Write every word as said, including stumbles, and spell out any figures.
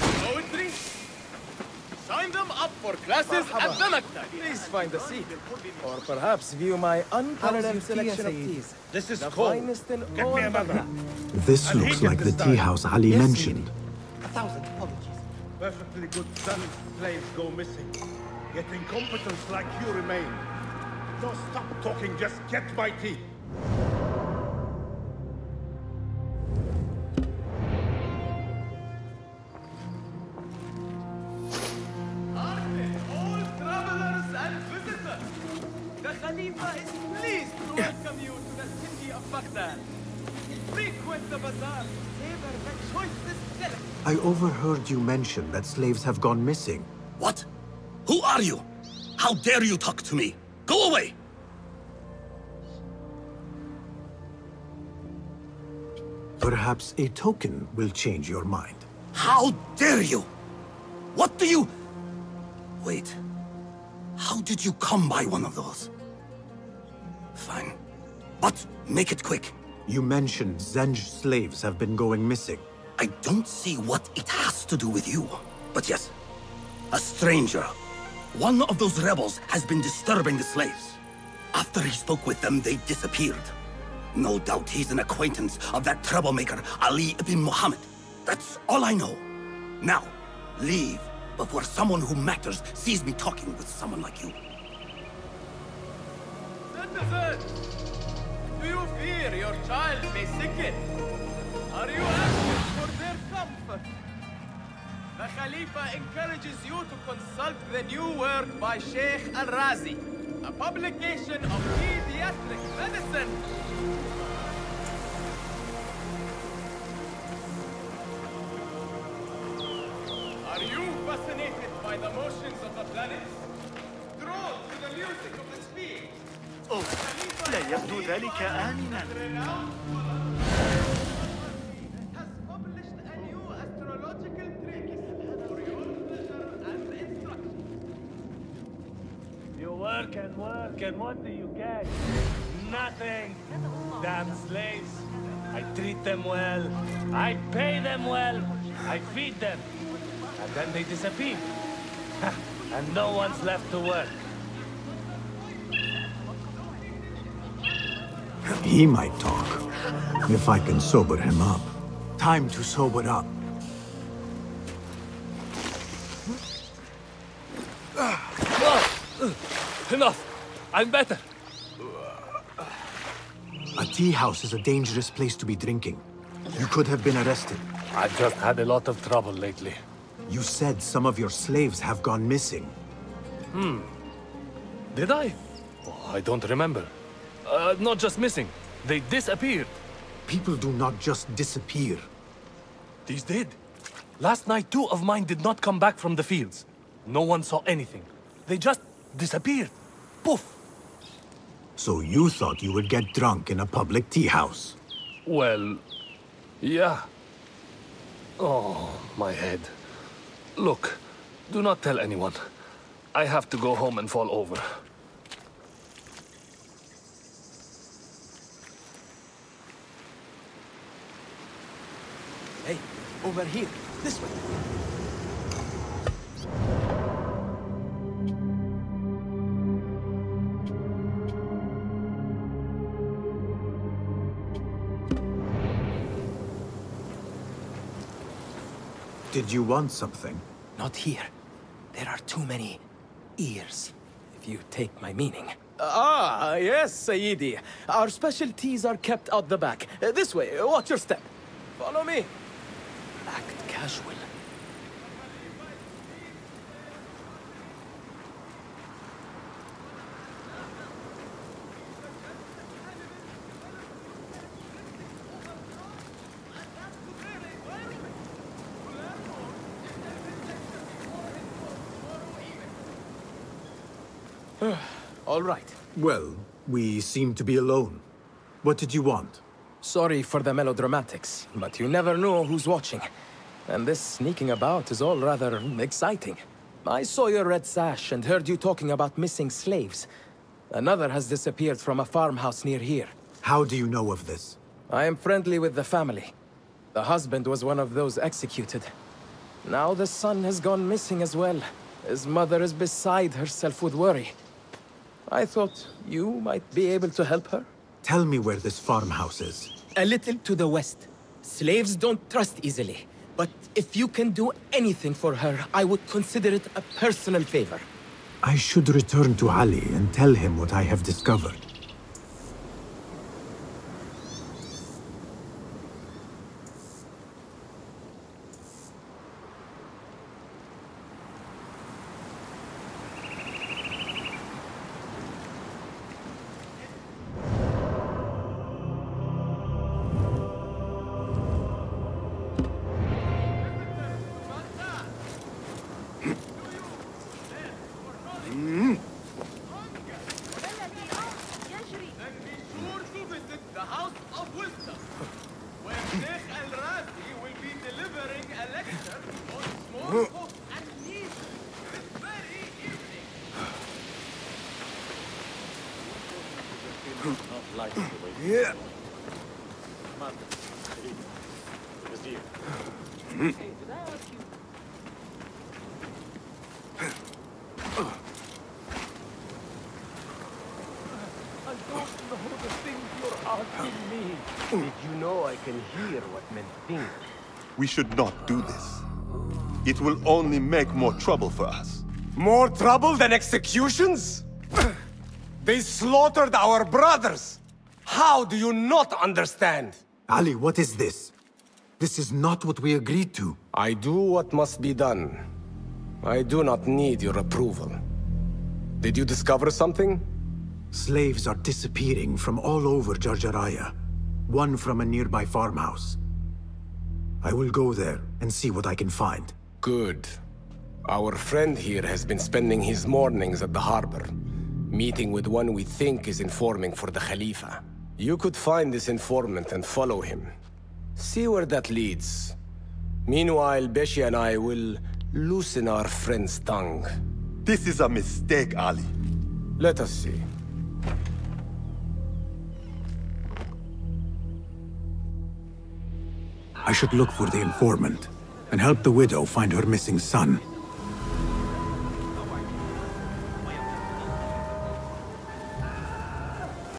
Poetry? Sign them up for classes at the Maktab. Please find a seat, or perhaps view my unparalleled selection of teas. This is cold. Get me another. This looks like the tea house Ali mentioned. A thousand apologies. Perfectly good Sunni slaves go missing, yet incompetence like you remain. Don't stop talking, just get my tea. I overheard you mention that slaves have gone missing. What? Who are you? How dare you talk to me? Go away! Perhaps a token will change your mind. How dare you? What do you... Wait. How did you come by one of those? Fine. But make it quick. You mentioned Zenj slaves have been going missing. I don't see what it has to do with you. But yes, a stranger, one of those rebels, has been disturbing the slaves. After he spoke with them, they disappeared. No doubt he's an acquaintance of that troublemaker, Ali ibn Muhammad. That's all I know. Now, leave before someone who matters sees me talking with someone like you. Citizen, do you fear your child may sicken? Are you anxious for their comfort? The Khalifa encourages you to consult the new work by Sheikh Al-Razi, a publication of pediatric medicine. Are you fascinated by the motions of the planets? Drawn to the music of the speed. Oh, لا يبدو ذلك آمنا. Work and work, and what do you get? Nothing! Damn slaves! I treat them well, I pay them well, I feed them, and then they disappear. And no one's left to work. He might talk, if I can sober him up. Time to sober up. Enough! I'm better! A tea house is a dangerous place to be drinking. You could have been arrested. I've just had a lot of trouble lately. You said some of your slaves have gone missing. Hmm. Did I? Oh, I don't remember. Uh, not just missing. They disappeared. People do not just disappear. These did. Last night, two of mine did not come back from the fields. No one saw anything. They just... disappeared. Poof! So you thought you would get drunk in a public tea house? Well... yeah. Oh, my head. Look, do not tell anyone. I have to go home and fall over. Hey, over here. This way. Did you want something? Not here. There are too many ears, if you take my meaning. Ah, yes, Sayyidi. Our specialties are kept out the back. This way, watch your step. Follow me. Act casual. All right. Well, we seem to be alone. What did you want? Sorry for the melodramatics, but you never know who's watching. And this sneaking about is all rather exciting. I saw your red sash and heard you talking about missing slaves. Another has disappeared from a farmhouse near here. How do you know of this? I am friendly with the family. The husband was one of those executed. Now the son has gone missing as well. His mother is beside herself with worry. I thought you might be able to help her. Tell me where this farmhouse is. A little to the west. Slaves don't trust easily. But if you can do anything for her, I would consider it a personal favor. I should return to Ali and tell him what I have discovered. We should not do this. It will only make more trouble for us. More trouble than executions? They slaughtered our brothers! How do you not understand? Ali, what is this? This is not what we agreed to. I do what must be done. I do not need your approval. Did you discover something? Slaves are disappearing from all over Jarjaraya. One from a nearby farmhouse. I will go there and see what I can find. Good. Our friend here has been spending his mornings at the harbor, meeting with one we think is informing for the Khalifa. You could find this informant and follow him. See where that leads. Meanwhile, Beshi and I will loosen our friend's tongue. This is a mistake, Ali. Let us see. I should look for the informant and help the widow find her missing son.